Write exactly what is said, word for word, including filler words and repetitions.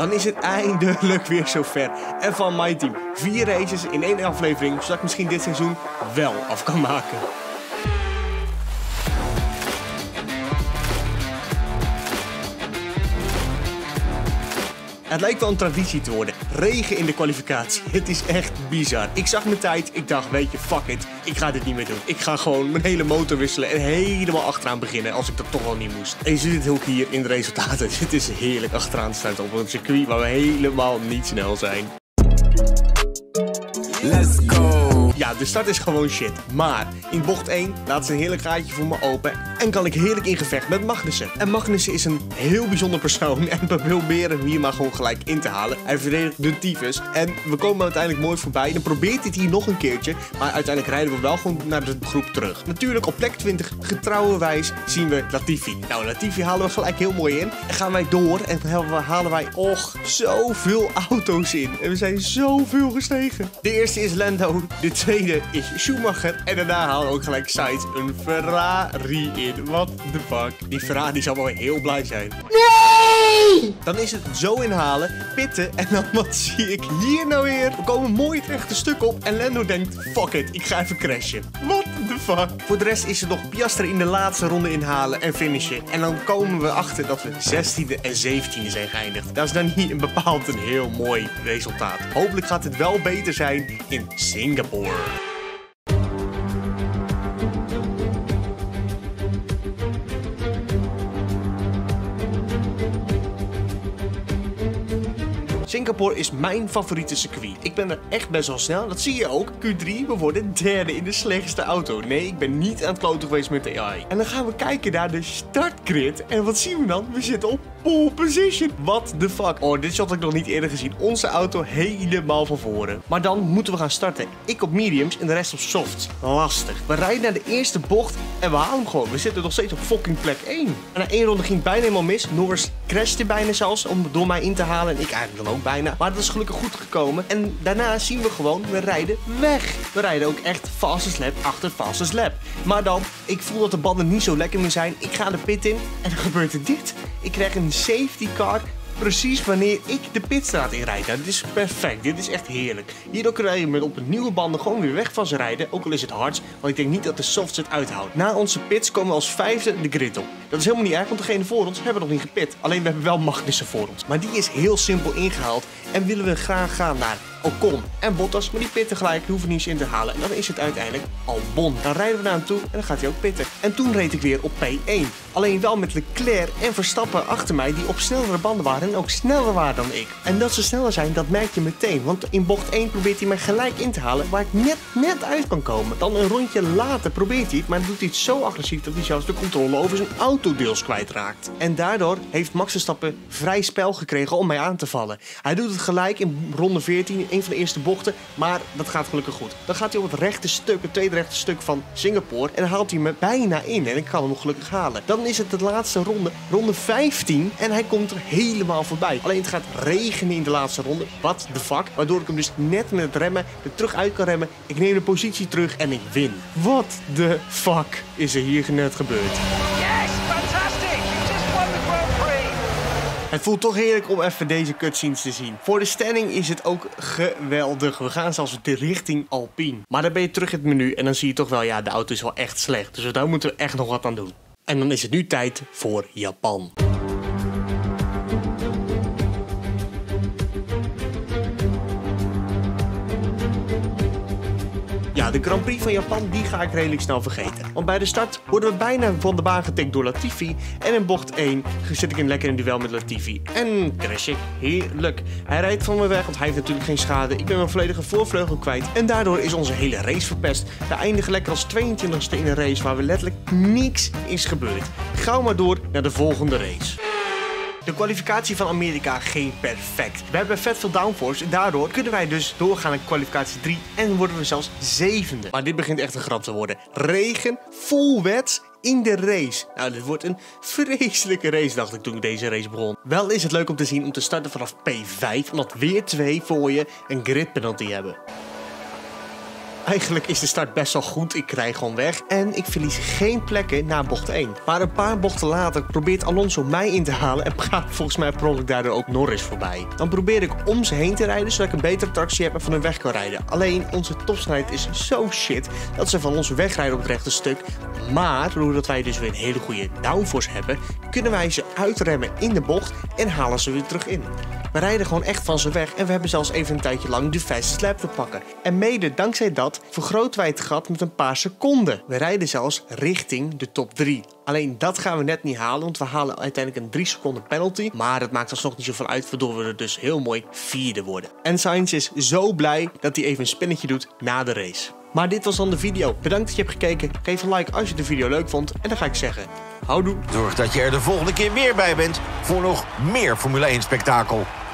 Dan is het eindelijk weer zover. En van My Team, vier races in één aflevering, zodat ik misschien dit seizoen wel af kan maken. Het lijkt wel een traditie te worden. Regen in de kwalificatie. Het is echt bizar. Ik zag mijn tijd. Ik dacht, weet je, fuck it. Ik ga dit niet meer doen. Ik ga gewoon mijn hele motor wisselen en helemaal achteraan beginnen als ik dat toch wel niet moest. En je ziet het ook hier in de resultaten. Het is heerlijk achteraan te staan op een circuit waar we helemaal niet snel zijn. Let's go! Ja, de start is gewoon shit. Maar in bocht één laat ze een heerlijk gaatje voor me open en kan ik heerlijk in gevecht met Magnussen. En Magnussen is een heel bijzonder persoon en we proberen hem hier maar gewoon gelijk in te halen. Hij verdedigt de tyfus en we komen uiteindelijk mooi voorbij. Dan probeert hij het hier nog een keertje, maar uiteindelijk rijden we wel gewoon naar de groep terug. Natuurlijk op plek twintig, getrouwenwijs, zien we Latifi. Nou, Latifi halen we gelijk heel mooi in en gaan wij door en halen wij, och, zoveel auto's in. En we zijn zoveel gestegen. De eerste is Lando, de tweede. Tweede is Schumacher en daarna halen we ook gelijk Sainz een Ferrari in. What the fuck? Die Ferrari zal wel heel blij zijn. Nee! Dan is het zo inhalen, pitten en dan wat zie ik hier nou weer? We komen mooi het rechte stuk op en Lando denkt, fuck it, ik ga even crashen. What the fuck? Voor de rest is er nog Piastri in de laatste ronde inhalen en finishen. En dan komen we achter dat we zestiende en zeventiende zijn geëindigd. Dat is dan niet een bepaald een heel mooi resultaat. Hopelijk gaat het wel beter zijn in Singapore. Singapore is mijn favoriete circuit. Ik ben er echt best wel snel, dat zie je ook. Q drie, we worden derde in de slechtste auto. Nee, ik ben niet aan het kloten geweest met A I. En dan gaan we kijken naar de startgrid. En wat zien we dan? We zitten op pole position. What the fuck? Oh, dit had ik nog niet eerder gezien. Onze auto helemaal van voren. Maar dan moeten we gaan starten. Ik op mediums en de rest op softs. Lastig. We rijden naar de eerste bocht en we halen hem gewoon. We zitten nog steeds op fucking plek één. En na één ronde ging het bijna helemaal mis. Norris crashte bijna zelfs om door mij in te halen. En ik eigenlijk dan ook bijna. Maar dat is gelukkig goed gekomen. En daarna zien we gewoon, we rijden weg. We rijden ook echt fastest lap achter fastest lap. Maar dan, ik voel dat de banden niet zo lekker meer zijn. Ik ga de pit in en dan gebeurt er dit. Ik krijg een safety car precies wanneer ik de pitstraat in rijd. Nou, dit is perfect. Dit is echt heerlijk. Hierdoor kun je met op de nieuwe banden gewoon weer weg van ze rijden. Ook al is het hard, want ik denk niet dat de softs het uithoudt. Na onze pits komen we als vijfde de grid op. Dat is helemaal niet erg, want degene voor ons hebben nog niet gepit. Alleen we hebben wel Magnussen voor ons. Maar die is heel simpel ingehaald en willen we graag gaan naar Ocon en Bottas, maar die pitten gelijk, hoeven niets in te halen. En dan is het uiteindelijk Albon. Dan rijden we naar hem toe en dan gaat hij ook pitten. En toen reed ik weer op P één. Alleen wel met Leclerc en Verstappen achter mij, die op snellere banden waren en ook sneller waren dan ik. En dat ze sneller zijn, dat merk je meteen. Want in bocht één probeert hij mij gelijk in te halen, waar ik net, net uit kan komen. Dan een rondje later probeert hij het, maar dan doet hij het zo agressief dat hij zelfs de controle over zijn auto deels kwijtraakt. En daardoor heeft Max Verstappen vrij spel gekregen om mij aan te vallen. Hij doet het gelijk in ronde veertien. Een van de eerste bochten, maar dat gaat gelukkig goed. Dan gaat hij op het rechte stuk, het tweede rechte stuk van Singapore en haalt hij me bijna in en ik kan hem nog gelukkig halen. Dan is het de laatste ronde, ronde vijftien en hij komt er helemaal voorbij. Alleen het gaat regenen in de laatste ronde, what the fuck, waardoor ik hem dus net met het remmen er terug uit kan remmen. Ik neem de positie terug en ik win. What the fuck is er hier net gebeurd? Het voelt toch heerlijk om even deze cutscenes te zien. Voor de standing is het ook geweldig. We gaan zelfs de richting Alpine. Maar dan ben je terug in het menu en dan zie je toch wel, ja, de auto is wel echt slecht. Dus daar moeten we echt nog wat aan doen. En dan is het nu tijd voor Japan. Ja, de Grand Prix van Japan, die ga ik redelijk snel vergeten. Want bij de start worden we bijna van de baan getikt door Latifi. En in bocht één zit ik in lekker in duel met Latifi. En crash ik. Heerlijk. Hij rijdt van me weg, want hij heeft natuurlijk geen schade. Ik ben mijn volledige voorvleugel kwijt. En daardoor is onze hele race verpest. We eindigen lekker als tweeëntwintigste in een race waar we letterlijk niks is gebeurd. Gauw maar door naar de volgende race. De kwalificatie van Amerika ging perfect. We hebben vet veel downforce en daardoor kunnen wij dus doorgaan naar kwalificatie drie en worden we zelfs zevende. Maar dit begint echt een grap te worden. Regen, full wets in de race. Nou, dit wordt een vreselijke race, dacht ik toen ik deze race begon. Wel is het leuk om te zien om te starten vanaf P vijf, omdat weer twee voor je een grid penalty hebben. Eigenlijk is de start best wel goed, ik krijg hem weg en ik verlies geen plekken na bocht één. Maar een paar bochten later probeert Alonso mij in te halen en gaat volgens mij per ongeluk daardoor ook Norris voorbij. Dan probeer ik om ze heen te rijden zodat ik een betere tractie heb en van hun weg kan rijden. Alleen onze topsnelheid is zo shit dat ze van ons wegrijden op het rechte stuk. Maar doordat wij dus weer een hele goede downforce hebben, kunnen wij ze uitremmen in de bocht en halen ze weer terug in. We rijden gewoon echt van ze weg en we hebben zelfs even een tijdje lang de fastest lap te pakken. En mede dankzij dat vergroten wij het gat met een paar seconden. We rijden zelfs richting de top drie. Alleen dat gaan we net niet halen, want we halen uiteindelijk een drie seconden penalty. Maar dat maakt alsnog niet zoveel uit, waardoor we er dus heel mooi vierde worden. En Sainz is zo blij dat hij even een spinnetje doet na de race. Maar dit was dan de video. Bedankt dat je hebt gekeken. Geef een like als je de video leuk vond. En dan ga ik zeggen, houdoe. Zorg dat je er de volgende keer weer bij bent voor nog meer Formule één spektakel.